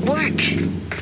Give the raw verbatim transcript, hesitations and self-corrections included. won't work.